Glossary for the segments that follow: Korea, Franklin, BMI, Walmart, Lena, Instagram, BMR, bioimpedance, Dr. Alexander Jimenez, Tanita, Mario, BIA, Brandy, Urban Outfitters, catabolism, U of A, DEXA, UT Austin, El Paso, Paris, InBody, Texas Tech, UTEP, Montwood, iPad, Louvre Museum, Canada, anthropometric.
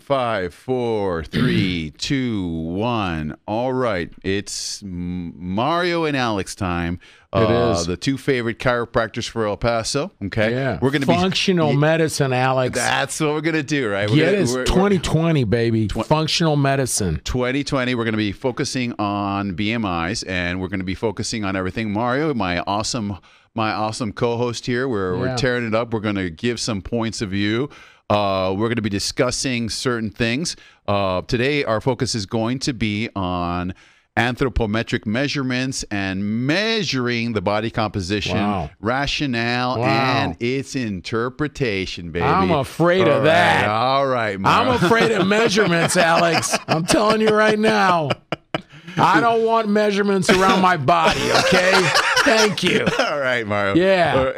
Five, four, three, two, one. All right. It's Mario and Alex time. It is. The two favorite chiropractors for El Paso. Okay. Yeah. We're going to be functional medicine, Alex. That's what we're going to do, right? It is 2020, baby. Functional medicine. 2020. We're going to be focusing on BMIs, and we're going to be focusing on everything. Mario, my awesome co-host here. We're tearing it up. We're going to give some points of view. We're going to be discussing certain things. Today, our focus is going to be on anthropometric measurements and measuring the body composition, rationale, and its interpretation, baby. I'm afraid of that. All right, Mara. I'm afraid of measurements, Alex. I'm telling you right now. I don't want measurements around my body, okay? Thank you. All right, Mario. Yeah.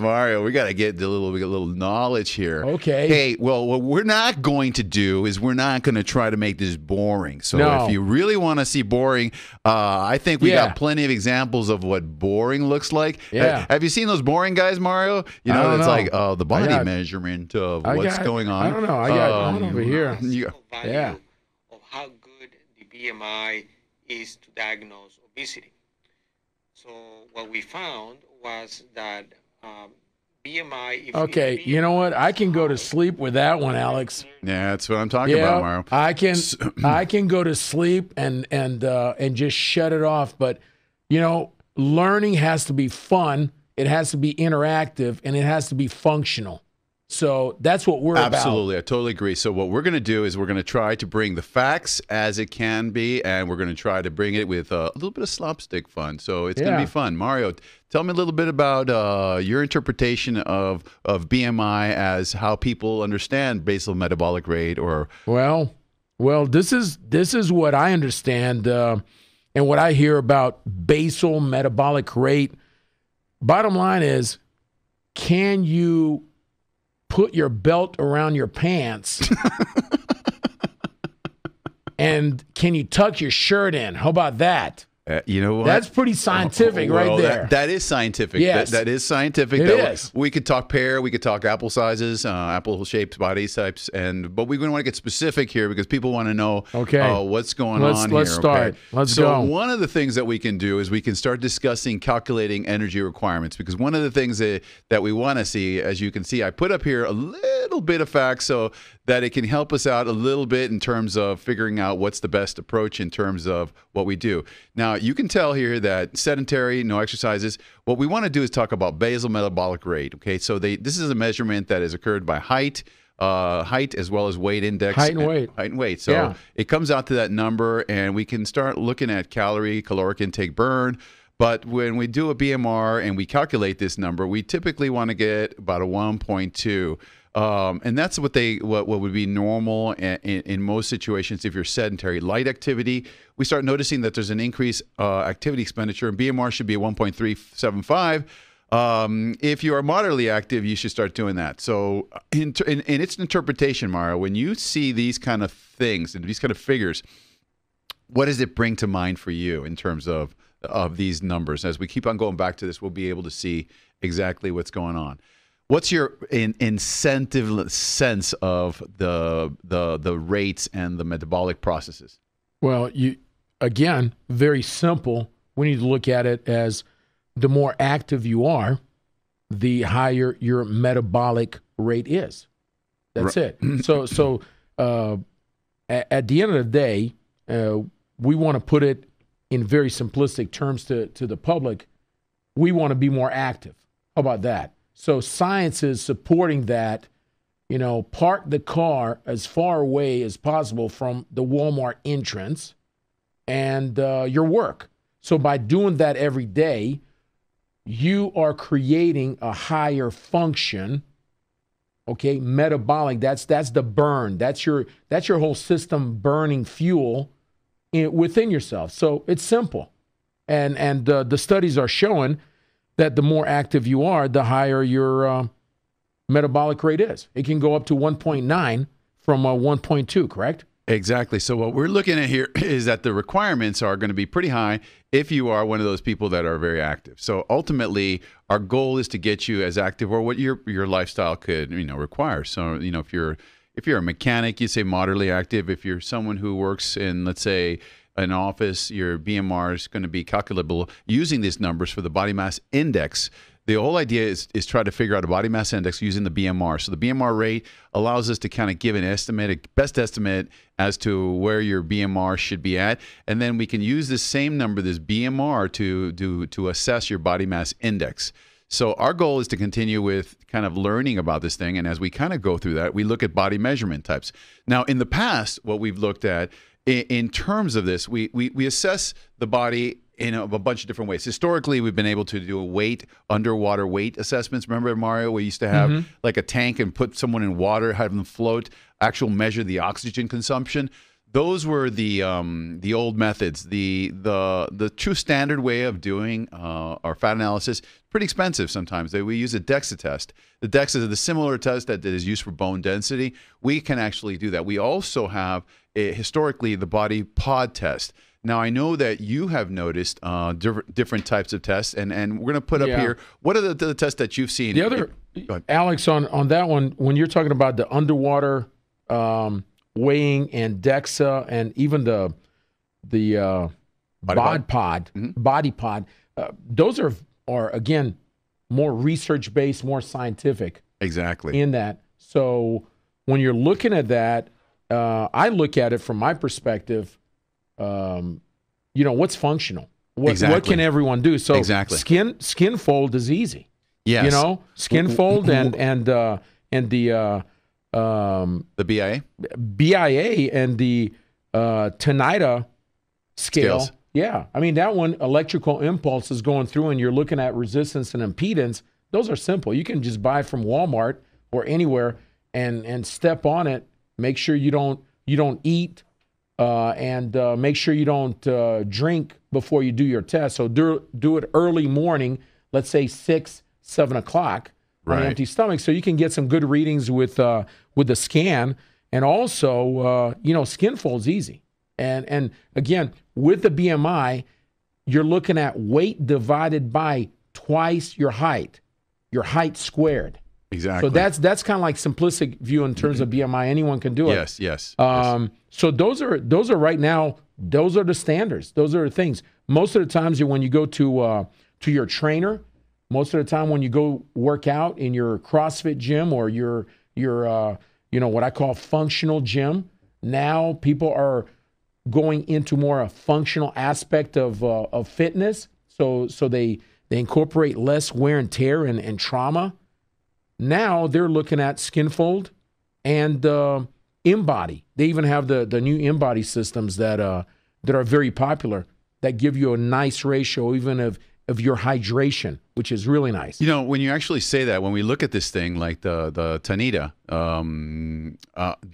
Mario, we got to get a little knowledge here. Okay. Hey, well, what we're not going to do is we're not going to try to make this boring. So if you really want to see boring, I think we got plenty of examples of what boring looks like. Yeah. Have you seen those boring guys, Mario? You know, it's like the body measurement of what's going on. I don't know. I got one over here. Yeah. Of how good the BMI is to diagnose obesity. So what we found was that BMI... Okay, you know what? I can go to sleep with that one, Alex. Yeah, that's what I'm talking about, Mario. I can go to sleep and just shut it off. But, you know, learning has to be fun. It has to be interactive, and it has to be functional. So that's what we're about. Absolutely. I totally agree. So what we're going to do is we're going to try to bring the facts as it can be, and we're going to try to bring it with a little bit of slapstick fun. So it's going to be fun. Mario, tell me a little bit about your interpretation of BMI as how people understand basal metabolic rate. Or well, this is what I understand and what I hear about basal metabolic rate. Bottom line is, can you put your belt around your pants and can you tuck your shirt in? How about that? You know what? That's pretty scientific right there. That is scientific. Yes. That is scientific. It is. We could talk pear. We could talk apple sizes, apple shapes, body types. But we want to get specific here because people want to know what's going on here. Let's start. Okay? Let's go. So one of the things that we can do is we can start discussing calculating energy requirements, because one of the things that we want to see, as you can see, I put up here a little bit of facts so that it can help us out a little bit in terms of figuring out what's the best approach in terms of what we do. Now, you can tell here that sedentary, no exercises. What we want to do is talk about basal metabolic rate. Okay, so this is a measurement that is occurred by height as well as weight index. Height and weight. So it comes out to that number, and we can start looking at caloric intake burn. But when we do a BMR and we calculate this number, we typically want to get about a 1.2. And that's what would be normal in most situations if you're sedentary. Light activity, we start noticing that there's an increased activity expenditure, and BMR should be 1.375. If you are moderately active, you should start doing that. So in its interpretation, Mario, when you see these kind of things and these kind of figures, what does it bring to mind for you in terms of these numbers? As we keep on going back to this, we'll be able to see exactly what's going on. What's your incentive sense of the rates and the metabolic processes? Well, again, very simple. We need to look at it as the more active you are, the higher your metabolic rate is. That's right. It. So at the end of the day, we want to put it in very simplistic terms to the public. We want to be more active. How about that? So science is supporting that, you know, park the car as far away as possible from the Walmart entrance and your work. So by doing that every day, you are creating a higher function, okay, metabolic. That's the burn. That's your whole system burning fuel within yourself. So it's simple. And the studies are showing that the more active you are, the higher your metabolic rate is. It can go up to 1.9 from 1.2, correct? Exactly. So what we're looking at here is that the requirements are going to be pretty high if you are one of those people that are very active. So ultimately, our goal is to get you as active or what your lifestyle could require. So if you're if you're a mechanic, you say moderately active. If you're someone who works in, let's say, an office, your BMR is going to be calculable using these numbers for the body mass index. The whole idea is try to figure out a body mass index using the BMR. So the BMR rate allows us to kind of give an estimate, a best estimate as to where your BMR should be at. And then we can use this same number, this BMR, to assess your body mass index. So our goal is to continue with kind of learning about this thing. And as we kind of go through that, we look at body measurement types. Now, in the past, what we've looked at in terms of this, we assess the body in a bunch of different ways. Historically, we've been able to do a weight, underwater weight assessments. Remember, Mario, we used to have like a tank and put someone in water, have them float, actual measure the oxygen consumption. Those were the old methods. The true standard way of doing our fat analysis, pretty expensive sometimes. We use a DEXA test. The DEXA is a similar test that is used for bone density. We can actually do that. We also have, historically, the body pod test. Now, I know that you have noticed different types of tests, and we're going to put up here. What are the tests that you've seen? The other, Alex, on that one, when you're talking about the underwater weighing and DEXA and even the body pod, those are again, more research-based, more scientific. Exactly. In that. So when you're looking at that, I look at it from my perspective, you know, what's functional? What can everyone do? So skin fold is easy. Yes. You know, skin fold and the BIA and the Tanita scale. Yeah. I mean, that one, electrical impulse is going through and you're looking at resistance and impedance. Those are simple. You can just buy from Walmart or anywhere and step on it. Make sure you don't eat. And make sure you don't drink before you do your test. So do it early morning, let's say 6, 7 o'clock on an empty stomach, so you can get some good readings with the scan. And also, you know, skin fold's easy. And again, with the BMI, you're looking at weight divided by twice your height squared. Exactly. So that's kind of like simplistic view in terms of BMI. Anyone can do it. Yes. So those are right now. Those are the standards. Those are the things. Most of the times when you go to your trainer, most of the time when you go work out in your CrossFit gym or your you know, what I call functional gym. Now people are going into more a functional aspect of fitness. So they incorporate less wear and tear and trauma. Now they're looking at skin fold and InBody. They even have the new InBody systems that are very popular that give you a nice ratio even of your hydration, which is really nice. You know, when you actually say that, when we look at this thing like the Tanita,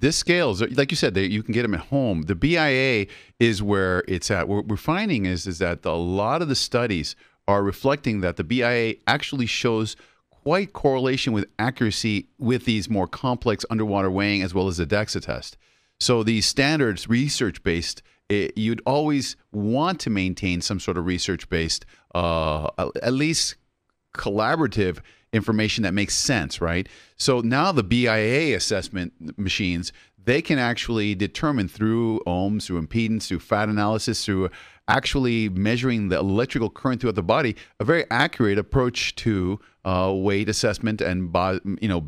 this scales, like you said, you can get them at home. The BIA is where it's at. What we're finding is that a lot of the studies are reflecting that the BIA actually shows quite correlation with accuracy with these more complex underwater weighing as well as the DEXA test. So these standards, research-based, you'd always want to maintain some sort of research-based, at least collaborative information that makes sense, right? So now the BIA assessment machines, they can actually determine through ohms, through impedance, through fat analysis, through actually measuring the electrical current throughout the body, a very accurate approach to weight assessment and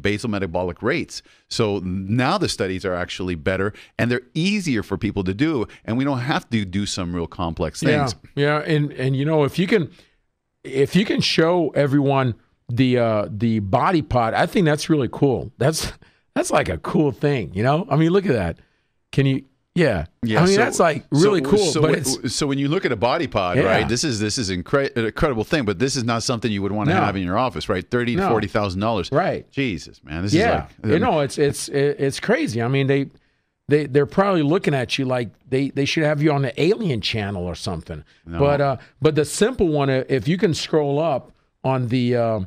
basal metabolic rates. So now the studies are actually better and they're easier for people to do, and we don't have to do some real complex things. Yeah, and you know, if you can show everyone the body pod, I think that's really cool. That's like a cool thing, you know. I mean, look at that. Can you? Yeah, I mean, that's like really cool. So when you look at a body pod, right, this is an incredible thing, but this is not something you would want to have in your office, right? $30,000 to $40,000. Right. Jesus, man. This is like, you know, it's crazy. I mean, they're probably looking at you like they should have you on the Alien Channel or something. No. But the simple one, if you can scroll up on the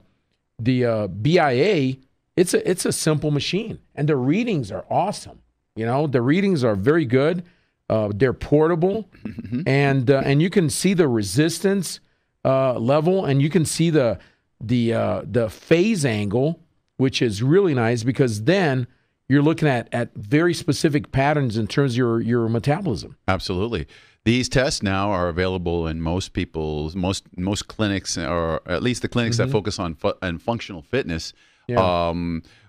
BIA, it's a simple machine, and the readings are awesome. You know, the readings are very good. They're portable, and you can see the resistance level, and you can see the phase angle, which is really nice because then you're looking at very specific patterns in terms of your metabolism. Absolutely. These tests now are available in most people's, most clinics, or at least the clinics that focus on functional fitness. Yeah.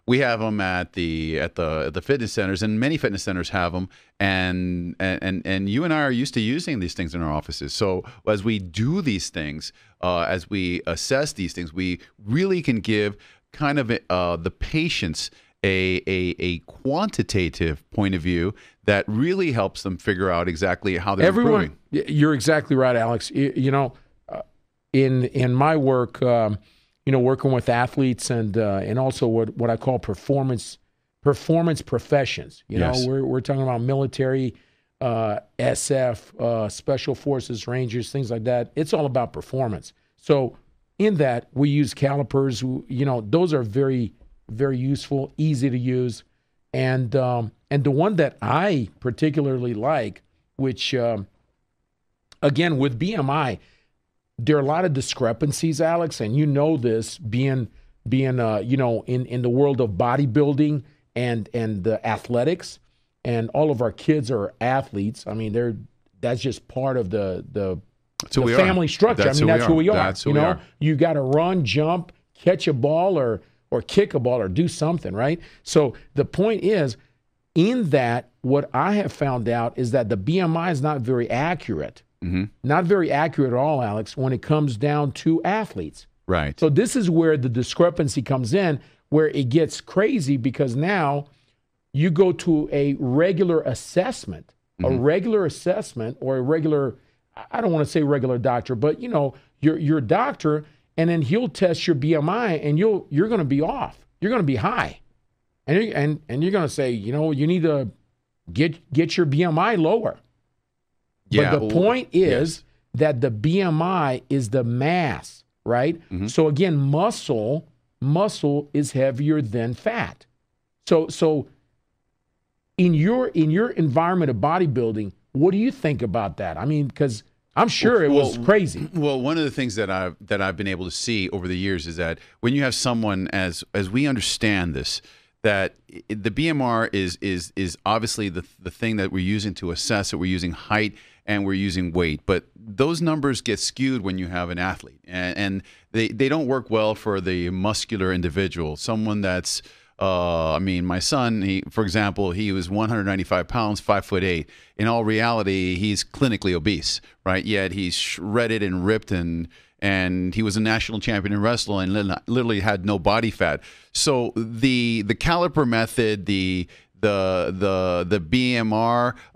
We have them at the fitness centers, and many fitness centers have them. And you and I are used to using these things in our offices. So as we do these things, as we assess these things, we really can give kind of the patients a quantitative point of view that really helps them figure out exactly how they're improving. You're exactly right, Alex. You know, in my work, you know, working with athletes and also what I call performance professions. You know, we're talking about military, SF, special forces, Rangers, things like that. It's all about performance. So in that, we use calipers. You know, those are very useful, easy to use, and the one that I particularly like, which again with BMI, there are a lot of discrepancies, Alex, and you know this being you know, in the world of bodybuilding and the athletics, and all of our kids are athletes. I mean, that's just part of the family structure. I mean, that's who we are. That's who we are. You got to run, jump, catch a ball, or kick a ball, or do something, right? So the point is, in that, what I have found out is that the BMI is not very accurate. Not very accurate at all, Alex, when it comes down to athletes. Right. So this is where the discrepancy comes in, where it gets crazy, because now you go to a regular assessment, or a regular, I don't want to say regular doctor, but, you know, your doctor, and then he'll test your BMI, and you're going to be off. You're going to be high, and you're going to say, you know, you need to get your BMI lower. Yeah, but the point is that the BMI is the mass, right? So again, muscle is heavier than fat. So in your environment of bodybuilding, what do you think about that? I mean, because I'm sure it was crazy. Well, one of the things that I've been able to see over the years is that when you have someone, as we understand this, that the BMR is obviously the thing that we're using to assess it. We're using height and we're using weight, but those numbers get skewed when you have an athlete, and they don't work well for the muscular individual. Someone that's I mean, my son, for example, he was 195 pounds, 5'8". In all reality, he's clinically obese, right? Yet he's shredded and ripped, and he was a national champion in wrestling and literally had no body fat. So the caliper method, the BMR,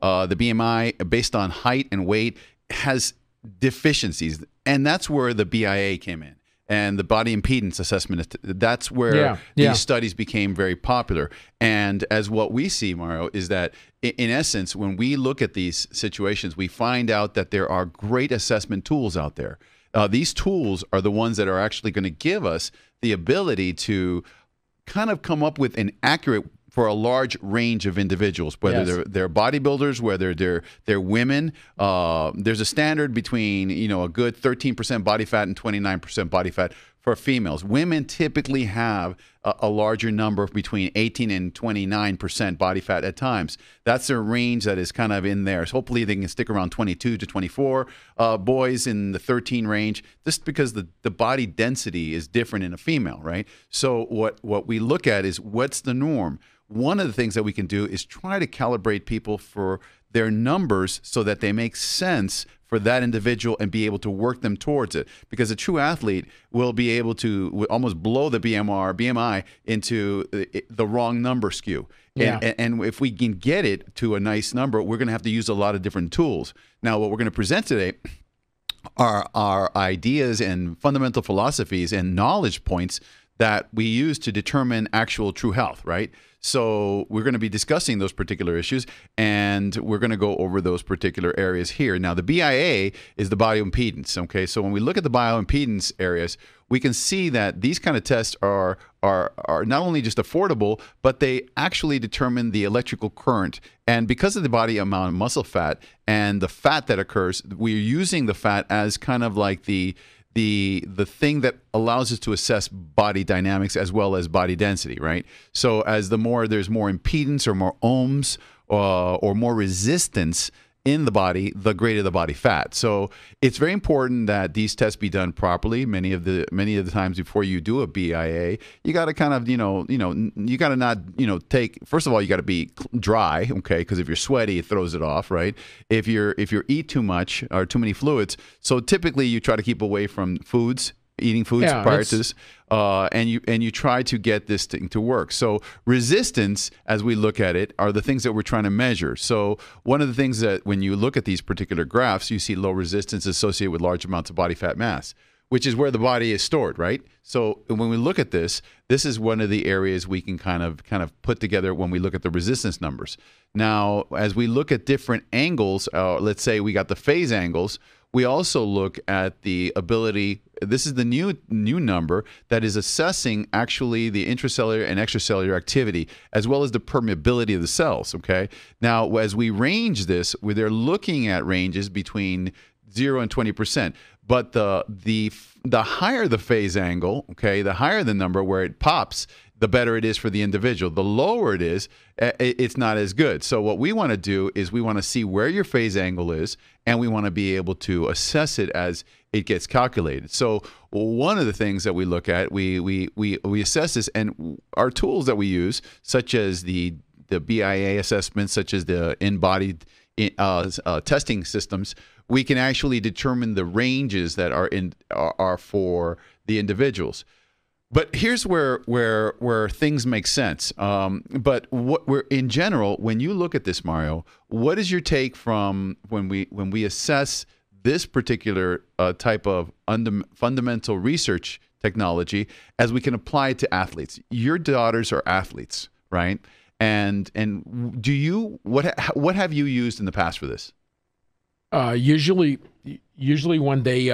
the BMI based on height and weight has deficiencies, and that's where the BIA came in. And the body impedance assessment, that's where these studies became very popular. And as what we see, Mario, is that in essence, when we look at these situations, we find out that there are great assessment tools out there. These tools are the ones that are actually going to give us the ability to kind of come up with an accurate for a large range of individuals, whether they're bodybuilders, whether they're women. There's a standard between, you know, a good 13% body fat and 29% body fat for females. Women typically have a larger number, between 18 and 29% body fat at times. That's a range that is kind of in there. So hopefully they can stick around 22 to 24. Boys in the 13 range, just because the body density is different in a female, right? So what we look at is what's the norm. One of the things that we can do is try to calibrate people for their numbers so that they make sense for that individual and be able to work them towards it. Because a true athlete will be able to almost blow the BMI into the wrong number skew. Yeah. And if we can get it to a nice number, we're going to have to use a lot of different tools. Now, what we're going to present today are our ideas and fundamental philosophies and knowledge points that we use to determine actual true health, right? So we're going to be discussing those particular issues, and we're going to go over those particular areas here. Now, the BIA is the bioimpedance, okay? So when we look at the bioimpedance areas, we can see that these kind of tests are not only just affordable, but they actually determine the electrical current. And because of the body amount of muscle fat and the fat that occurs, we're using the fat as kind of like the the thing that allows us to assess body dynamics as well as body density, right? So as the more there's more impedance or more ohms or more resistance in the body, the greater the body fat. So it's very important that these tests be done properly. Many of the times before you do a BIA, you got to kind of you got to not take. First of all, you got to be dry, okay? Because if you're sweaty, it throws it off, right? If you eat too much or too many fluids, so typically you try to keep away from foods. Eating foods prior to this, and you try to get this thing to work. So resistance, as we look at it, are the things that we're trying to measure. So one of the things that when you look at these particular graphs, you see low resistance associated with large amounts of body fat mass, which is where the body is stored, right? So when we look at this, this is one of the areas we can kind of put together when we look at the resistance numbers. Now, as we look at different angles, let's say we got the phase angles. We also look at the ability, this is the new number that is assessing actually the intracellular and extracellular activity, as well as the permeability of the cells, okay? Now, as we range this, they're looking at ranges between 0 and 20%, but the higher the phase angle, okay, the higher the number where it pops, the better it is for the individual. The lower it is, it's not as good. So what we want to do is we want to see where your phase angle is, and we want to be able to assess it as it gets calculated. So one of the things that we look at, we assess this, and our tools that we use, such as the BIA assessments, such as the InBody testing systems, we can actually determine the ranges that are for the individuals. But here's where things make sense. But what we're in general, when you look at this, Mario, what is your take from when we assess this particular type of fundamental research technology as we can apply it to athletes? Your daughters are athletes, right? And do you what have you used in the past for this? Usually when they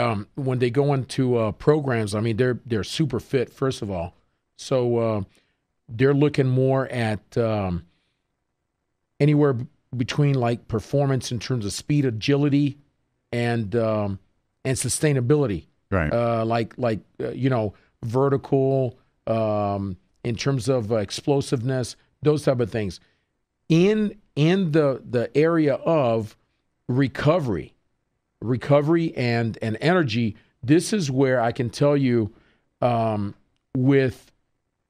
go into programs, I mean they're super fit first of all, so they're looking more at anywhere between like performance in terms of speed, agility, and sustainability. Right. Vertical in terms of explosiveness, those type of things. In the area of recovery and energy, this is where I can tell you with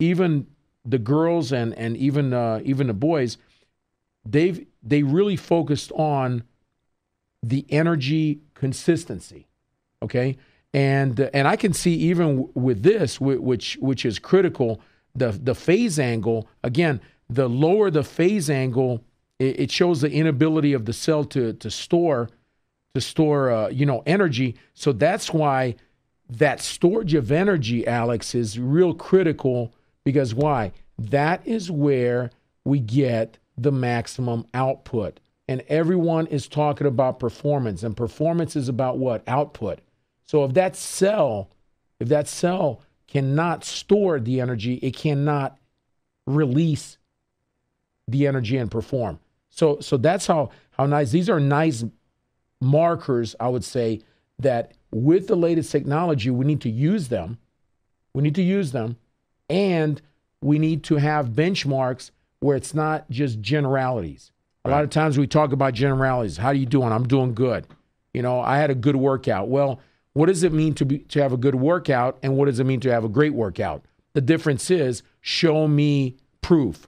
even the girls and even the boys, they really focused on the energy consistency, okay? And I can see even with this, which is critical, the phase angle, again, the lower the phase angle, it shows the inability of the cell to store energy. So that's why that storage of energy, Alex, is real critical, because why? That is where we get the maximum output. And everyone is talking about performance, and performance is about what? Output. So if that cell cannot store the energy, it cannot release the energy and perform. So that's how nice. These are nice markers, I would say, that with the latest technology, we need to use them. We need to use them, and we need to have benchmarks where it's not just generalities. Right. A lot of times we talk about generalities. How are you doing? I'm doing good. I had a good workout. Well, what does it mean to have a good workout, and what does it mean to have a great workout? The difference is, show me proof.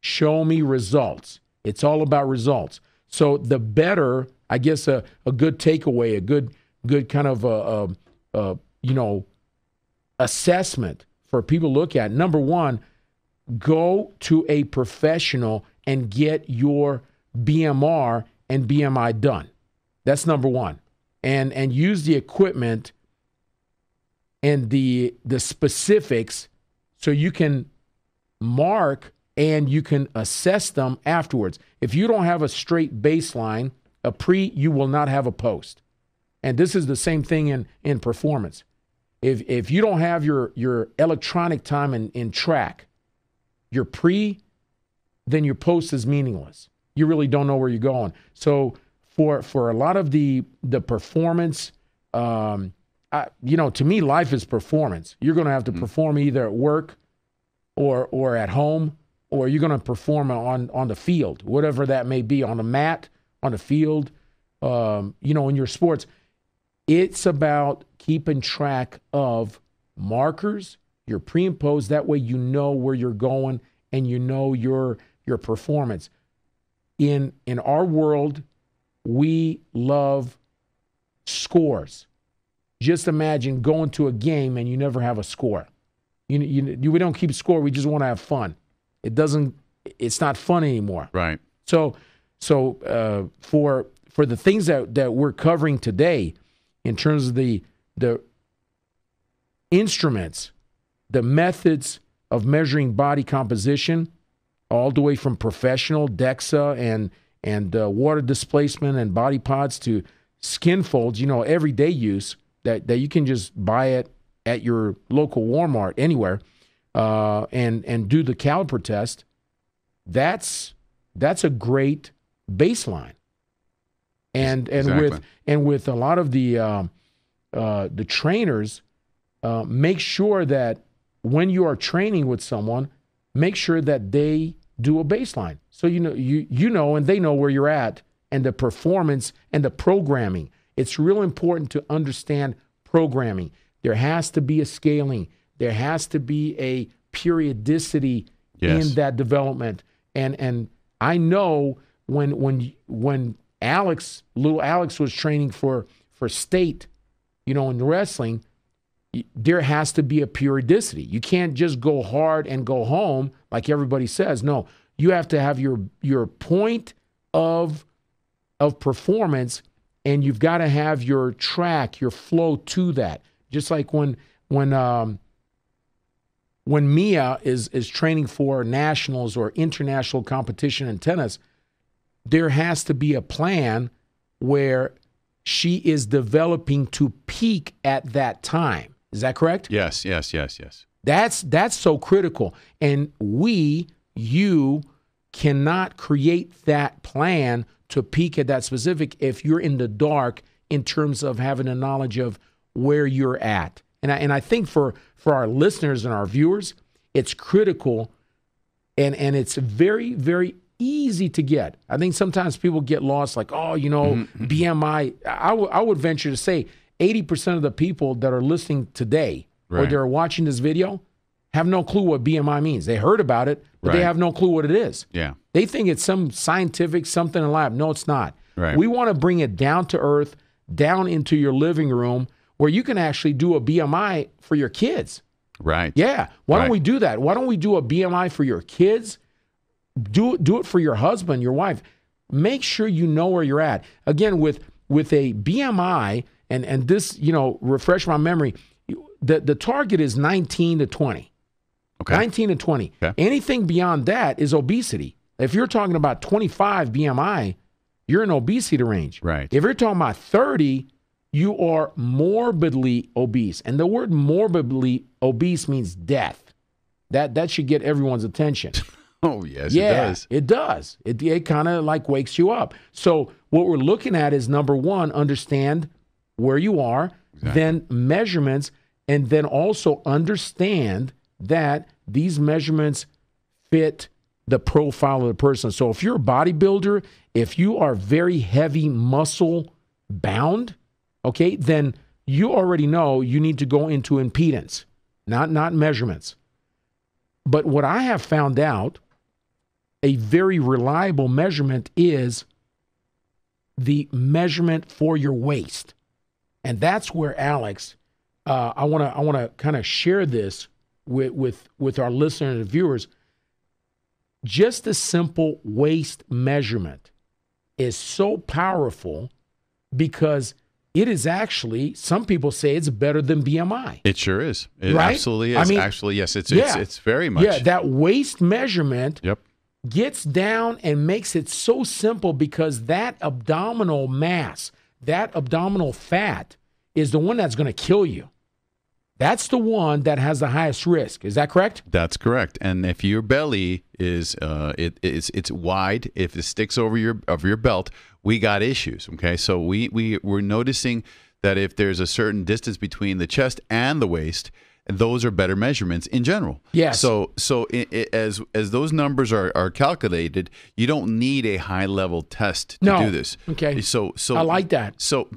Show me results. It's all about results. So the better, I guess, a good takeaway, a good kind of assessment for people to look at. Number one, go to a professional and get your BMR and BMI done. That's number one. And use the equipment and the specifics so you can mark and you can assess them afterwards. If you don't have a straight baseline, a pre, you will not have a post. And this is the same thing in performance. If you don't have your electronic time in track, your pre, then your post is meaningless. You really don't know where you're going. So for a lot of the performance you know, to me, life is performance. You're going to have to perform either at work or at home, or you're going to perform on the field, whatever that may be, on the mat, on the field, you know, in your sports. It's about keeping track of markers, your pre and post. That way you know where you're going and you know your performance. In our world, we love scores. Just imagine going to a game and you never have a score. We don't keep score. We just want to have fun. It's not fun anymore. Right. So for the things that we're covering today, in terms of the instruments, the methods of measuring body composition, all the way from professional DEXA and water displacement and body pods to skin folds, you know, everyday use that you can just buy it at your local Walmart anywhere, and do the caliper test. That's a great baseline. And exactly. with a lot of the trainers, make sure that when you are training with someone, make sure that they do a baseline, so you know and they know where you're at, and the performance and the programming. It's real important to understand programming. There has to be a scaling. There has to be a periodicity in that development. And I know when little Alex was training for state, you know, in wrestling, there has to be a periodicity. You can't just go hard and go home like everybody says. No, you have to have your point of performance, and you've got to have your track, your flow to that. Just like when Mia is training for nationals or international competition in tennis, there has to be a plan where she is developing to peak at that time. Is that correct? Yes. That's so critical. And you cannot create that plan to peak at that specific if you're in the dark in terms of having a knowledge of where you're at. And I think for our listeners and our viewers, it's critical, and it's very, very easy to get. I think sometimes people get lost, like, oh, you know, BMI. I would venture to say 80% of the people that are listening today or they're watching this video have no clue what BMI means. They heard about it, but they have no clue what it is. Yeah. They think it's some scientific something in a lab. No, it's not. Right. We want to bring it down to earth, down into your living room, where you can actually do a BMI for your kids. Right. Yeah. Why don't we do that? Why don't we do a BMI for your kids? Do it for your husband, your wife. Make sure you know where you're at. Again, with a BMI, and this, you know, refresh my memory, the target is 19 to 20. Okay. 19 to 20. Okay. Anything beyond that is obesity. If you're talking about 25 BMI, you're in obesity range. Right. If you're talking about 30, you are morbidly obese. And the word morbidly obese means death. That should get everyone's attention. Oh, yes, yeah, it does. It does. It kind of like wakes you up. So what we're looking at is, number one, understand where you are, then measurements, and then also understand that these measurements fit the profile of the person. So if you're a bodybuilder, if you are very heavy muscle bound, okay, then you already know you need to go into impedance, not measurements. But what I have found out, a very reliable measurement is the measurement for your waist. And that's where, Alex, I want to kind of share this with our listeners and viewers. Just a simple waist measurement is so powerful because it is actually, some people say it's better than BMI. It sure is. It absolutely is. I mean, actually, yes, it's very much. Yeah, that waist measurement gets down and makes it so simple because that abdominal mass, that abdominal fat is the one that's going to kill you. That's the one that has the highest risk. Is that correct? That's correct. And if your belly is it's wide, if it sticks over your belt, we got issues. Okay, so we're noticing that if there's a certain distance between the chest and the waist, those are better measurements in general. Yes. So as those numbers are calculated, you don't need a high level test to do this. Okay. So I like that. So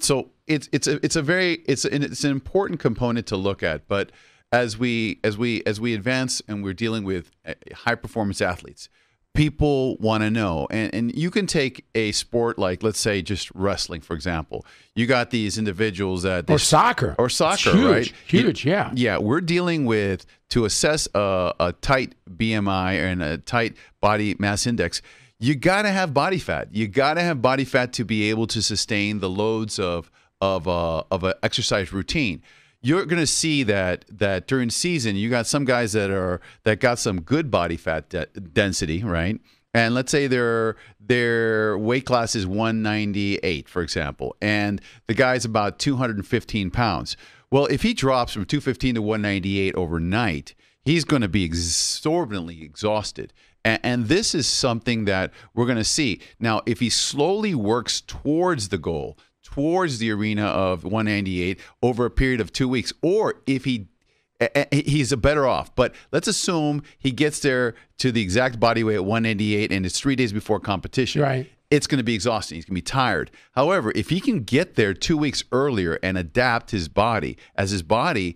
it's an important component to look at. But as we advance and we're dealing with high performance athletes, people want to know, and you can take a sport like, let's say, just wrestling, for example. You got these individuals that... Or soccer, huge, right? Huge, yeah. Yeah, we're dealing with, to assess a tight BMI and a tight body mass index, you got to have body fat. You got to have body fat to be able to sustain the loads of an exercise routine. You're going to see that during season, you got some guys that got some good body fat density, right? And let's say their weight class is 198, for example, and the guy's about 215 pounds. Well, if he drops from 215 to 198 overnight, he's going to be exorbitantly exhausted. And this is something that we're going to see. Now, if he slowly works towards the goal, towards the arena of 198 over a period of 2 weeks, or if he's better off. But let's assume he gets there to the exact body weight at 198 and it's 3 days before competition. Right. It's going to be exhausting. He's going to be tired. However, if he can get there 2 weeks earlier and adapt his body, as his body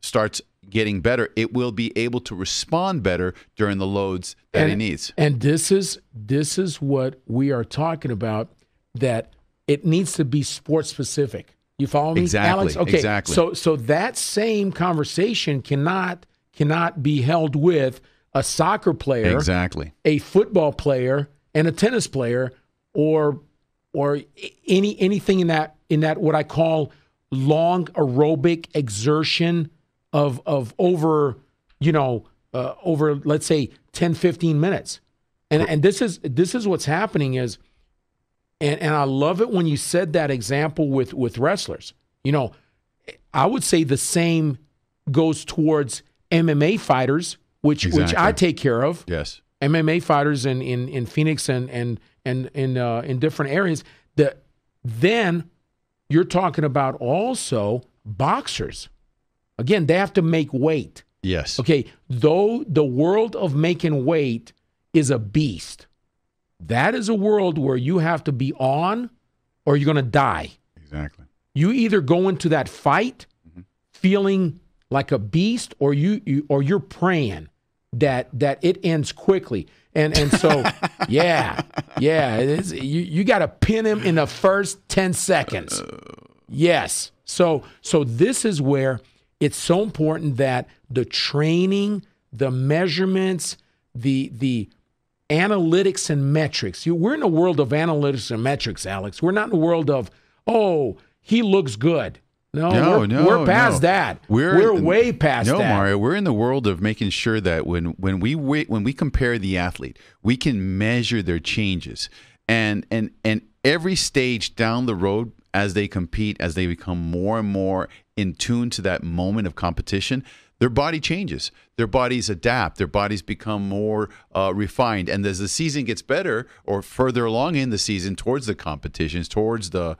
starts getting better, it will be able to respond better during the loads that he needs. And this is what we are talking about, that it needs to be sports specific. You follow me, exactly, Alex? Okay. Exactly. So that same conversation cannot be held with a soccer player, exactly, a football player, and a tennis player, or anything in that what I call long aerobic exertion of over let's say 10, 15 minutes. And this is what's happening is. And I love it when you said that example with wrestlers. You know, I would say the same goes towards MMA fighters, which I take care of. Yes, MMA fighters in Phoenix and in different areas. Then you're talking about also boxers. Again, they have to make weight. Yes. Okay. Though the world of making weight is a beast. That is a world where you have to be on or you're going to die. Exactly. You either go into that fight feeling like a beast, or you're praying that it ends quickly. And so, yeah, you got to pin him in the first 10 seconds. Yes. So this is where it's so important that the training, the measurements, the analytics and metrics. We're in a world of analytics and metrics, Alex. We're not in a world of, oh, he looks good. No, we're past that. We're way past that. No, Mario, we're in the world of making sure that when we compare the athlete, we can measure their changes. And every stage down the road, as they compete, as they become more and more in tune to that moment of competition, their body changes. Their bodies adapt. Their bodies become more refined. And as the season gets better, or further along in the season, towards the competitions, towards the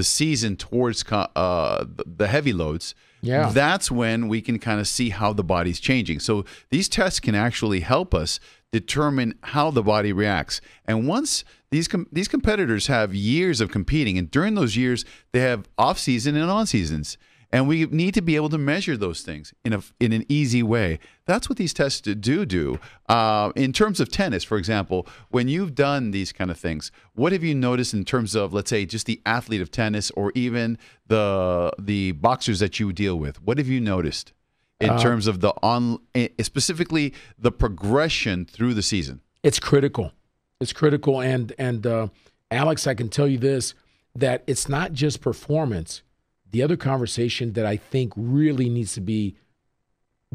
season, towards the heavy loads, that's when we can kind of see how the body's changing. So these tests can actually help us determine how the body reacts. And once these competitors have years of competing, and during those years, they have off-season and on-seasons. And we need to be able to measure those things in an easy way. That's what these tests do. In terms of tennis, for example, when you've done these kind of things, what have you noticed in terms of, let's say, just the athlete of tennis or even the boxers that you deal with? What have you noticed in terms of specifically the progression through the season? It's critical. It's critical. And Alex, I can tell you this, that it's not just performance. The other conversation that I think really needs to be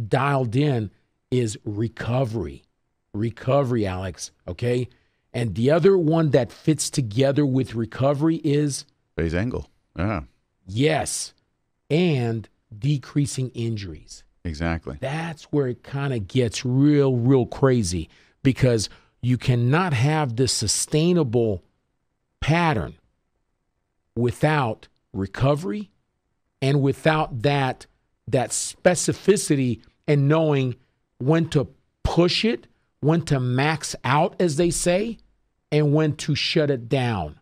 dialed in is recovery. Recovery, Alex, okay? And the other one that fits together with recovery is... Phase angle, yeah. Yes, and decreasing injuries. Exactly. That's where it kind of gets real, real crazy, because you cannot have this sustainable pattern without recovery and without that specificity and knowing when to push it, when to max out, as they say, and when to shut it down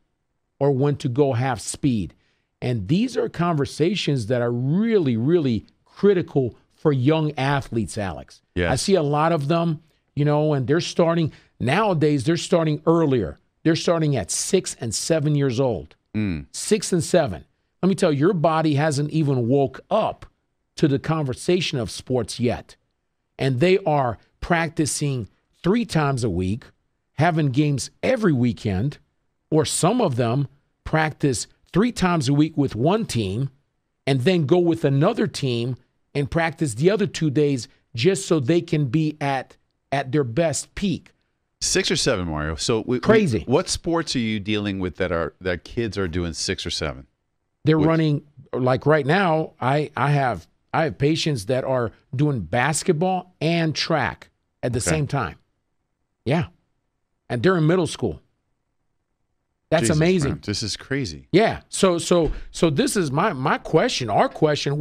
or when to go half speed. And these are conversations that are really, really critical for young athletes, Alex. Yes. I see a lot of them, you know, and they're starting nowadays, they're starting earlier. They're starting at 6 and 7 years old. 6 and 7. Let me tell you, your body hasn't even woke up to the conversation of sports yet. And they are practicing 3 times a week, having games every weekend, or some of them practice 3 times a week with one team and then go with another team and practice the other 2 days just so they can be at their best peak. 6 or 7, Mario. So crazy. What sports are you dealing with that kids are doing 6 or 7? They're running, like right now, I have patients that are doing basketball and track at the same time. Yeah. And they're in middle school. That's Jesus, amazing. Man, this is crazy. Yeah. So this is my question, our question.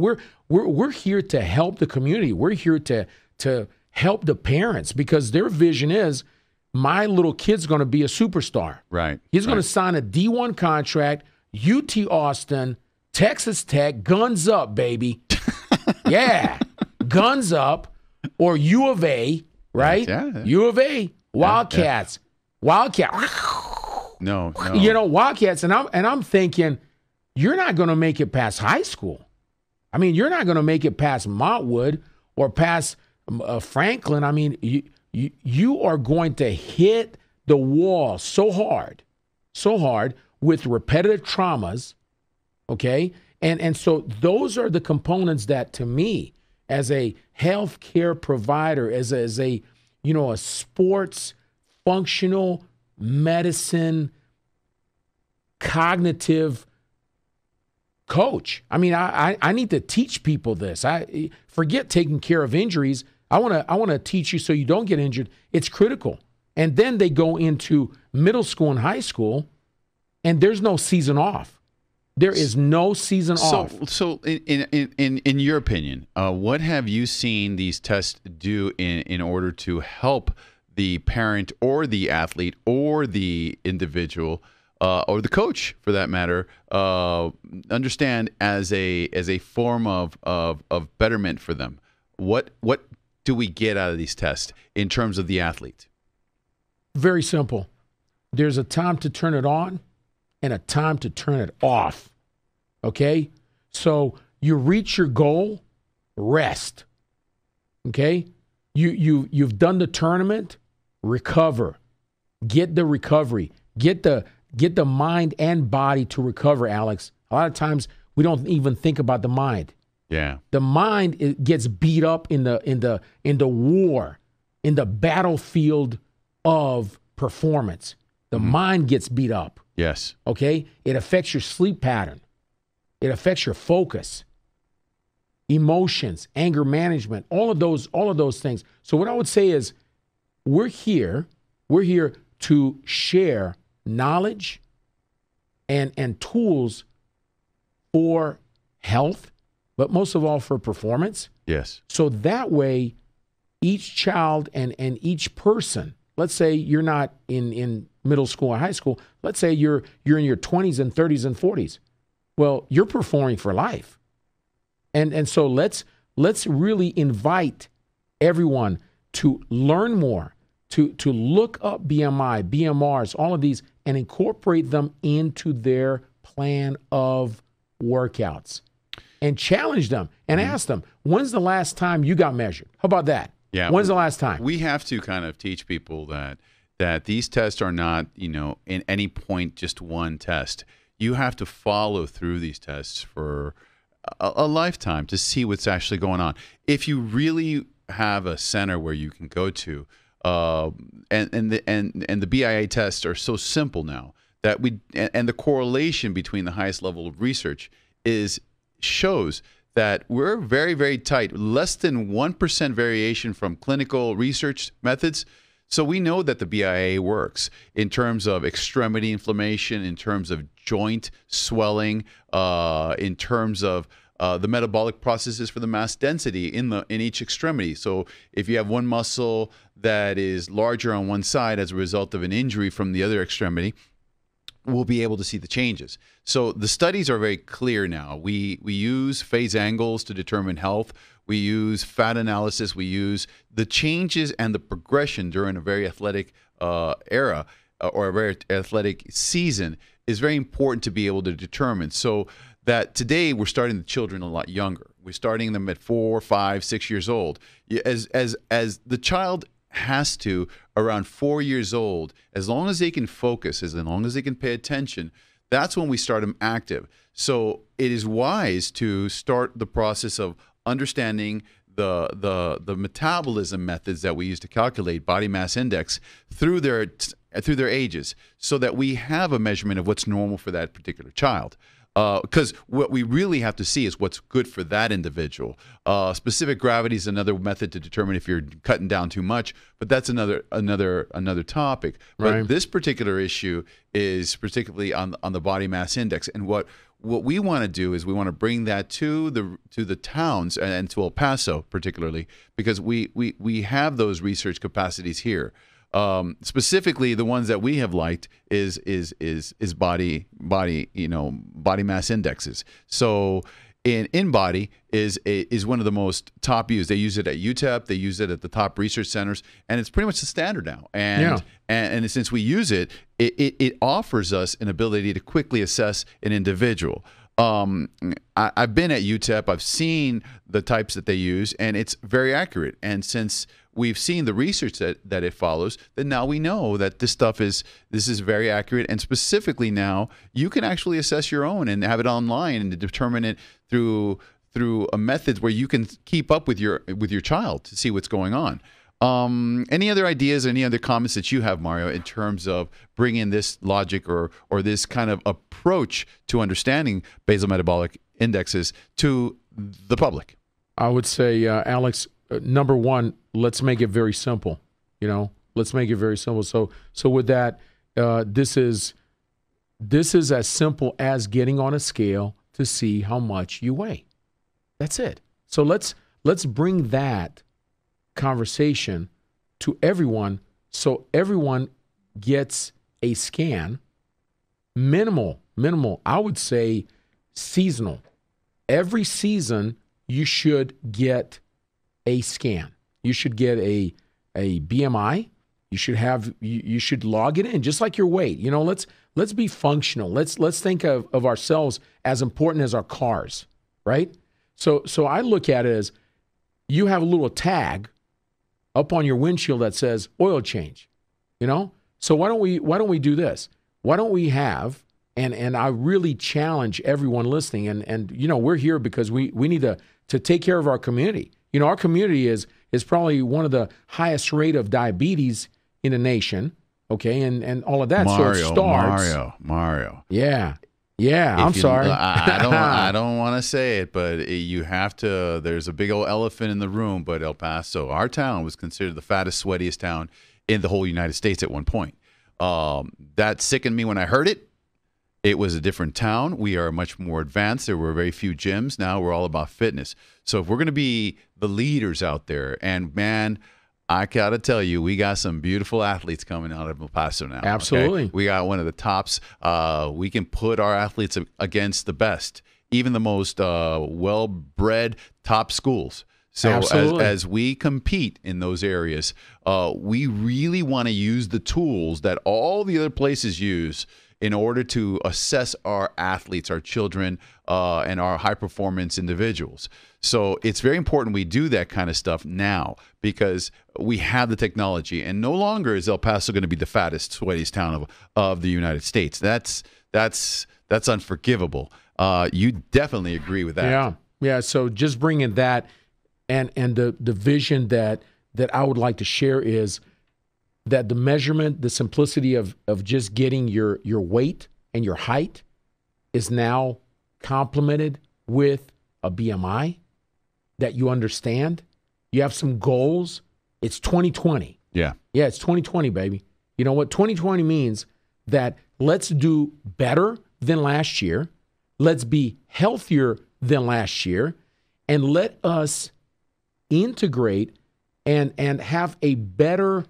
We're here to help the community. We're here to help the parents, because their vision is, my little kid's going to be a superstar. Right. He's going to sign a D1 contract, UT Austin, Texas Tech, guns up, baby. Yeah. Guns up, or U of A, right? Yeah. U of A, Wildcats. Yeah. No. You know, Wildcats, and I'm thinking, you're not going to make it past high school. I mean, you're not going to make it past Montwood or past Franklin. I mean, you are going to hit the wall so hard with repetitive traumas, okay? And so those are the components that, to me, as a healthcare provider, as a you know, a sports functional medicine cognitive coach. I mean, I need to teach people this. I forget taking care of injuries. I want to teach you so you don't get injured. It's critical. And then they go into middle school and high school, and there's no season off. There is no season off. So in your opinion, what have you seen these tests do in order to help the parent or the athlete or the individual or the coach, for that matter, understand as a form of betterment for them? What do we get out of these tests in terms of the athlete? Very simple. There's a time to turn it on and a time to turn it off. Okay? So you reach your goal, rest. Okay? You've done the tournament, recover. Get the recovery. Get the mind and body to recover, Alex. A lot of times we don't even think about the mind. Yeah. The mind gets beat up in the war, in the battlefield of performance. The mind gets beat up. Yes. Okay? It affects your sleep pattern. It affects your focus. Emotions, anger management, all of those things. So what I would say is, we're here to share knowledge and tools for health, but most of all for performance. Yes. So that way, each child and each person, let's say you're not in middle school or high school, let's say you're in your 20s and 30s and 40s. Well, you're performing for life. And so let's really invite everyone to learn more, to look up BMI, BMRs, all of these, and incorporate them into their plan of workouts. And challenge them and ask them, when's the last time you got measured? How about that? Yeah. When's the last time? We have to kind of teach people that these tests are not, you know, in any point just one test. You have to follow through these tests for a lifetime to see what's actually going on. If you really have a center where you can go to, and the BIA tests are so simple now that and the correlation between the highest level of research shows that we're very, very tight, less than 1% variation from clinical research methods. So we know that the BIA works in terms of extremity inflammation, in terms of joint swelling, in terms of the metabolic processes for the mass density in each extremity. So if you have one muscle that is larger on one side as a result of an injury from the other extremity, we'll be able to see the changes. So the studies are very clear now. We use phase angles to determine health. We use fat analysis. We use the changes and the progression during a very athletic era or a very athletic season is very important to be able to determine. So that today we're starting the children a lot younger. We're starting them at 4, 5, 6 years old. As the child has to, around 4 years old, as long as they can focus, as long as they can pay attention, that's when we start them active. So it is wise to start the process of understanding the metabolism methods that we use to calculate body mass index through their ages, so that we have a measurement of what's normal for that particular child. Because what we really have to see is what's good for that individual. Specific gravity is another method to determine if you're cutting down too much, but that's another topic. Right. But this particular issue is particularly on the body mass index, and what we want to do is we want to bring that to the towns and to El Paso particularly, because we have those research capacities here. Specifically, the ones that we have liked is body mass indexes. So InBody is one of the most top used. They use it at UTEP. They use it at the top research centers, and it's pretty much the standard now. And yeah. and since we use it, it offers us an ability to quickly assess an individual. I've been at UTEP. I've seen the types that they use, and it's very accurate. And since we've seen the research that it follows, then now we know that this is very accurate. And specifically now, you can actually assess your own and have it online and determine it through a method where you can keep up with your child to see what's going on. Any other ideas, any other comments that you have, Mario, in terms of bringing this logic or this kind of approach to understanding basal metabolic indexes to the public? I would say, Alex, number one, let's make it very simple. You know, let's make it very simple. So with that, this is as simple as getting on a scale to see how much you weigh. That's it. So let's bring that conversation to everyone, so everyone gets a scan. Minimal, I would say seasonal. Every season you should get a scan. You should get a BMI. You should log it in, just like your weight. You know, let's be functional. Let's think of ourselves as important as our cars, right? So I look at it as, you have a little tag up on your windshield that says oil change, you know? So why don't we do this? Why don't we have, and I really challenge everyone listening, and you know, we're here because we need to take care of our community. You know, our community is probably one of the highest rate of diabetes in the nation, okay, and all of that. Mario, so it starts. Mario. Yeah. Yeah, I'm sorry. I don't want to say it, but you have to. There's a big old elephant in the room, but El Paso, our town, was considered the fattest, sweatiest town in the whole United States at one point. That sickened me when I heard it. It was a different town. We are much more advanced. There were very few gyms. Now we're all about fitness. So if we're going to be the leaders out there, and man, I gotta tell you, we got some beautiful athletes coming out of El Paso now. Absolutely. Okay? We got one of the tops. We can put our athletes against the best, even the most well-bred top schools. So as we compete in those areas, we really want to use the tools that all the other places use in order to assess our athletes, our children, and our high-performance individuals. So it's very important we do that kind of stuff now, because we have the technology, and no longer is El Paso going to be the fattest, sweatiest town of the United States. That's unforgivable. You definitely agree with that. Yeah. So just bringing that, and the vision that I would like to share is that the measurement, the simplicity of just getting your weight and your height is now complemented with a BMI that you understand. You have some goals. It's 2020. Yeah. Yeah, it's 2020, baby. You know what? 2020 means that let's do better than last year. Let's be healthier than last year. And let us integrate and have a better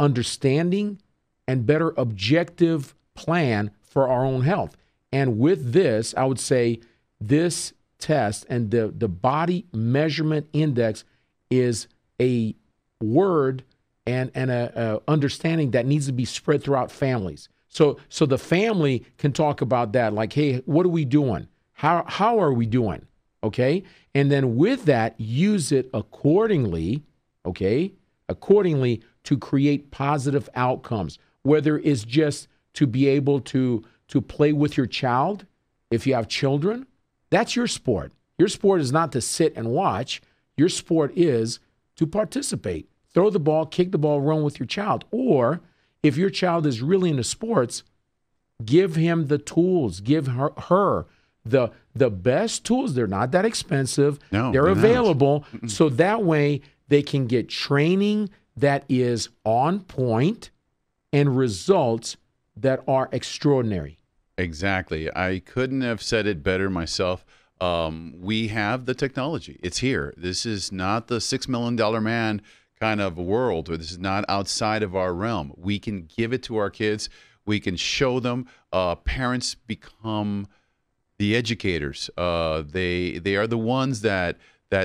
understanding and better objective plan for our own health. And with this, I would say this test and the body measurement index is a word and a understanding that needs to be spread throughout families. So the family can talk about that, like, hey, what are we doing? How are we doing? Okay? And then with that, use it accordingly, okay? Accordingly to create positive outcomes, whether it's just to be able to play with your child, if you have children, that's your sport. Your sport is not to sit and watch. Your sport is to participate. Throw the ball, kick the ball, run with your child. Or if your child is really into sports, give him the tools, give her the best tools. They're not that expensive. No, they're available. So that way they can get training that is on point and results that are extraordinary. Exactly. I couldn't have said it better myself. We have the technology. It's here. This is not the $6 million man kind of world, or this is not outside of our realm. We can give it to our kids. We can show them. Parents become the educators. They are the ones that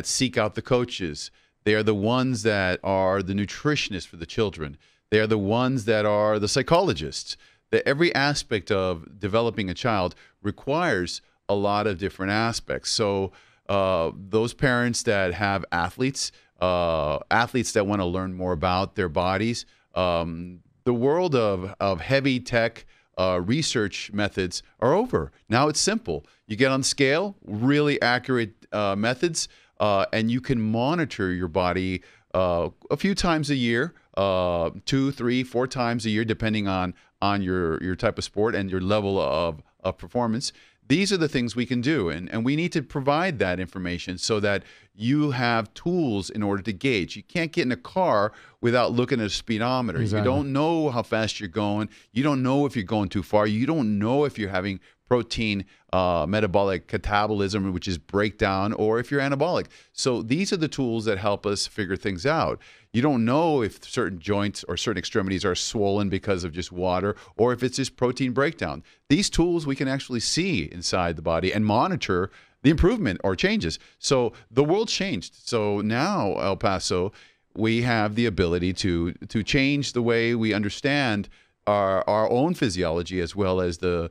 seek out the coaches. They are the ones that are the nutritionists for the children. They are the ones that are the psychologists. Every aspect of developing a child requires a lot of different aspects. So those parents that have athletes, athletes that want to learn more about their bodies, the world of heavy tech research methods are over. Now it's simple. You get on scale, really accurate methods, and you can monitor your body a few times a year, 2, 3, 4 times a year, depending on your type of sport and your level of performance. These are the things we can do, and we need to provide that information so that you have tools in order to gauge. You can't get in a car without looking at a speedometer. Exactly. You don't know how fast you're going. You don't know if you're going too far. You don't know if you're having protein metabolic catabolism, which is breakdown, or if you're anabolic. So these are the tools that help us figure things out. You don't know if certain joints or certain extremities are swollen because of just water, or if it's just protein breakdown. These tools we can actually see inside the body and monitor the improvement or changes. So the world changed. So now, El Paso, we have the ability to change the way we understand our own physiology, as well as the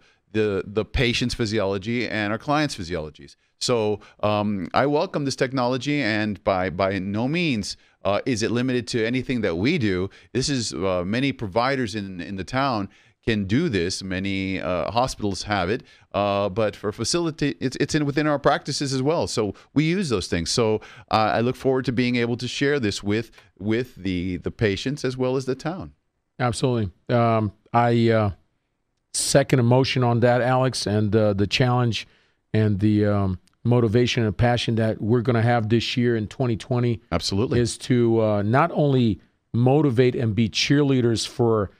patient's physiology and our clients' physiologies. So I welcome this technology, and by no means is it limited to anything that we do. This is many providers in the town can do this. Many hospitals have it, but for facility, it's within our practices as well. So we use those things. So I look forward to being able to share this with the patients as well as the town. Absolutely. I second emotion on that, Alex, and the challenge and the motivation and passion that we're going to have this year in 2020. Absolutely. Is to not only motivate and be cheerleaders for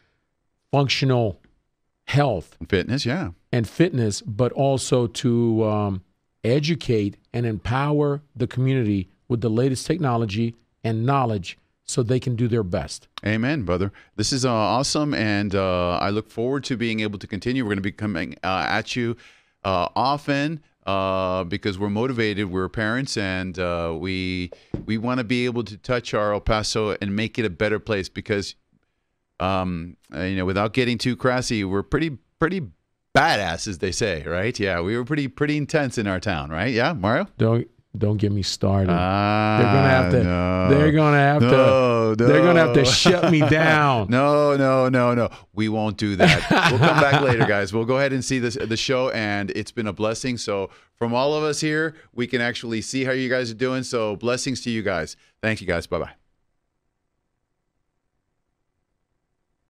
functional health and fitness, but also to educate and empower the community with the latest technology and knowledge, so they can do their best. Amen, brother. This is awesome, and I look forward to being able to continue. We're going to be coming at you often because we're motivated. We're parents, and we want to be able to touch our El Paso and make it a better place. Because without getting too crassy, we're pretty badass, as they say, right? Yeah, we were pretty intense in our town, right? Yeah, Mario. Don't get me started. They're gonna have to shut me down. No. We won't do that. We'll come back later, guys. We'll go ahead and see the show, and it's been a blessing. So from all of us here, we can actually see how you guys are doing. So blessings to you guys. Thank you, guys. Bye-bye.